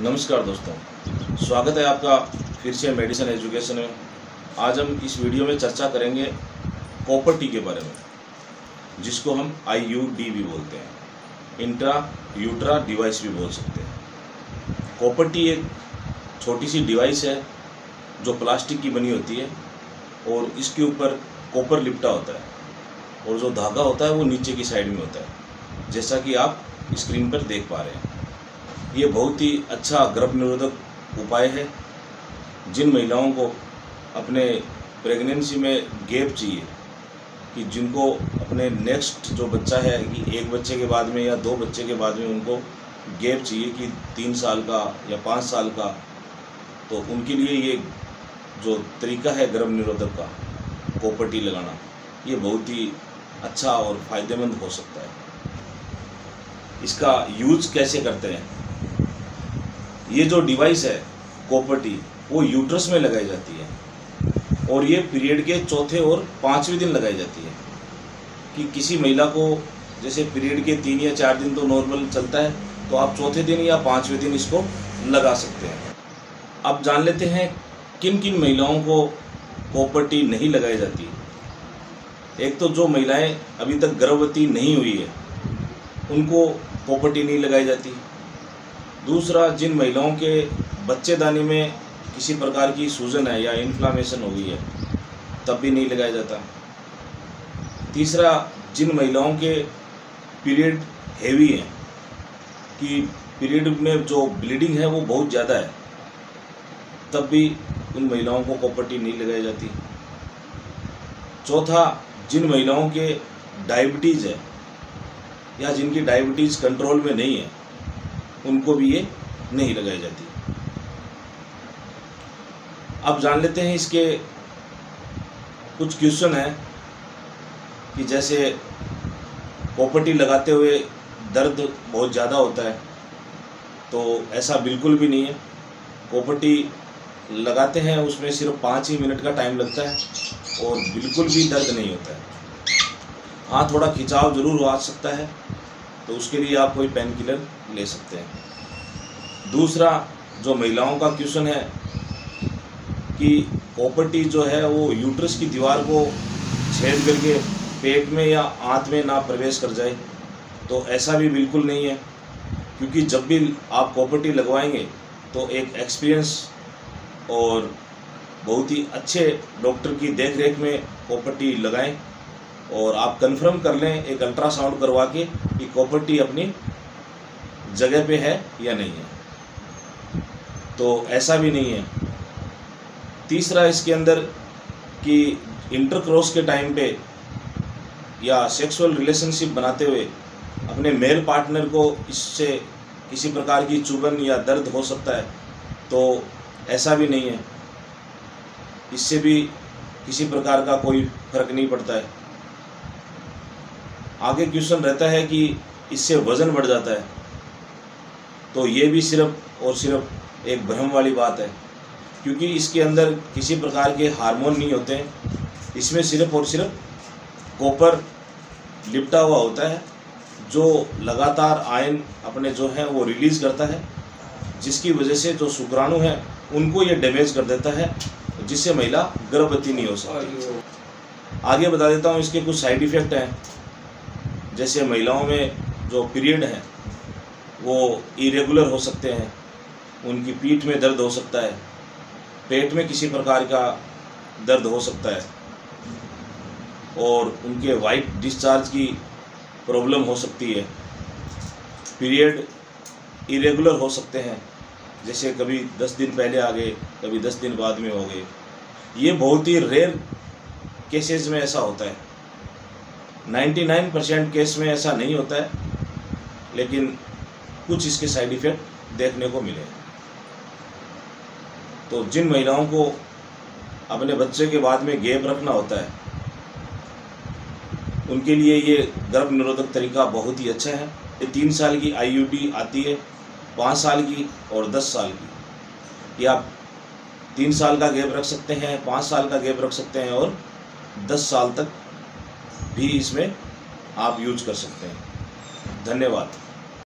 नमस्कार दोस्तों, स्वागत है आपका फिर से मेडिसिन एजुकेशन में। आज हम इस वीडियो में चर्चा करेंगे कॉपर टी के बारे में, जिसको हम IUD भी बोलते हैं, इंट्रा यूट्रा डिवाइस भी बोल सकते हैं। कॉपर टी एक छोटी सी डिवाइस है जो प्लास्टिक की बनी होती है और इसके ऊपर कॉपर लिपटा होता है और जो धागा होता है वो नीचे की साइड में होता है, जैसा कि आप स्क्रीन पर देख पा रहे हैं। ये बहुत ही अच्छा गर्भ निरोधक उपाय है। जिन महिलाओं को अपने प्रेगनेंसी में गैप चाहिए, कि जिनको अपने नेक्स्ट जो बच्चा है कि एक बच्चे के बाद में या दो बच्चे के बाद में उनको गैप चाहिए कि 3 साल का या 5 साल का, तो उनके लिए ये जो तरीका है गर्भ निरोधक का कॉपर टी लगाना, ये बहुत ही अच्छा और फ़ायदेमंद हो सकता है। इसका यूज कैसे करते हैं? ये जो डिवाइस है कॉपर टी, वो यूट्रस में लगाई जाती है और ये पीरियड के चौथे और 5वें दिन लगाई जाती है। कि किसी महिला को जैसे पीरियड के 3 या 4 दिन तो नॉर्मल चलता है, तो आप चौथे दिन या 5वें दिन इसको लगा सकते हैं। अब जान लेते हैं किन किन महिलाओं को कॉपर टी नहीं लगाई जाती। एक तो जो महिलाएँ अभी तक गर्भवती नहीं हुई है उनको कॉपर टी नहीं लगाई जाती। दूसरा, जिन महिलाओं के बच्चेदानी में किसी प्रकार की सूजन है या इन्फ्लामेशन हो गई है तब भी नहीं लगाया जाता। तीसरा, जिन महिलाओं के पीरियड हेवी हैं कि पीरियड में जो ब्लीडिंग है वो बहुत ज़्यादा है, तब भी उन महिलाओं को कॉपर टी नहीं लगाई जाती। चौथा, जिन महिलाओं के डायबिटीज़ है या जिनकी डायबिटीज़ कंट्रोल में नहीं है उनको भी ये नहीं लगाई जाती। अब जान लेते हैं इसके कुछ क्वेश्चन हैं कि जैसे कॉपर टी लगाते हुए दर्द बहुत ज़्यादा होता है, तो ऐसा बिल्कुल भी नहीं है। कॉपर टी लगाते हैं उसमें सिर्फ 5 ही मिनट का टाइम लगता है और बिल्कुल भी दर्द नहीं होता है। हाँ, थोड़ा खिंचाव ज़रूर हो सकता है, तो उसके लिए आप कोई पेन किलर ले सकते हैं। दूसरा, जो महिलाओं का क्वेश्चन है कि कॉपर टी जो है वो यूट्रस की दीवार को छेद करके पेट में या आंत में ना प्रवेश कर जाए, तो ऐसा भी बिल्कुल नहीं है। क्योंकि जब भी आप कॉपर टी लगवाएंगे तो एक एक्सपीरियंस और बहुत ही अच्छे डॉक्टर की देखरेख में कॉपर टी लगाएँ और आप कंफर्म कर लें एक अल्ट्रासाउंड करवा के कि कॉपर टी अपनी जगह पे है या नहीं है, तो ऐसा भी नहीं है। तीसरा, इसके अंदर कि इंटरक्रॉस के टाइम पे या सेक्सुअल रिलेशनशिप बनाते हुए अपने मेल पार्टनर को इससे किसी प्रकार की चुभन या दर्द हो सकता है, तो ऐसा भी नहीं है। इससे भी किसी प्रकार का कोई फर्क नहीं पड़ता है। आगे क्वेश्चन रहता है कि इससे वज़न बढ़ जाता है, तो ये भी सिर्फ़ और सिर्फ एक भ्रम वाली बात है। क्योंकि इसके अंदर किसी प्रकार के हार्मोन नहीं होते हैं, इसमें सिर्फ़ और सिर्फ कॉपर लिपटा हुआ होता है जो लगातार आयन अपने जो है वो रिलीज़ करता है, जिसकी वजह से जो शुक्राणु हैं उनको ये डैमेज कर देता है, जिससे महिला गर्भवती नहीं हो सकती। आगे बता देता हूँ इसके कुछ साइड इफ़ेक्ट हैं। जैसे महिलाओं में जो पीरियड है वो इरेगुलर हो सकते हैं, उनकी पीठ में दर्द हो सकता है, पेट में किसी प्रकार का दर्द हो सकता है और उनके वाइट डिस्चार्ज की प्रॉब्लम हो सकती है। पीरियड इरेगुलर हो सकते हैं, जैसे कभी 10 दिन पहले आ गए, कभी 10 दिन बाद में हो गए। ये बहुत ही रेयर केसेस में ऐसा होता है, 99% केस में ऐसा नहीं होता है, लेकिन कुछ इसके साइड इफ़ेक्ट देखने को मिले। तो जिन महिलाओं को अपने बच्चे के बाद में गैप रखना होता है उनके लिए ये गर्भ निरोधक तरीका बहुत ही अच्छा है। ये 3 साल की IUD आती है, 5 साल की और 10 साल की। ये आप 3 साल का गैप रख सकते हैं, 5 साल का गैप रख सकते हैं और 10 साल तक भी इसमें आप यूज कर सकते हैं। धन्यवाद।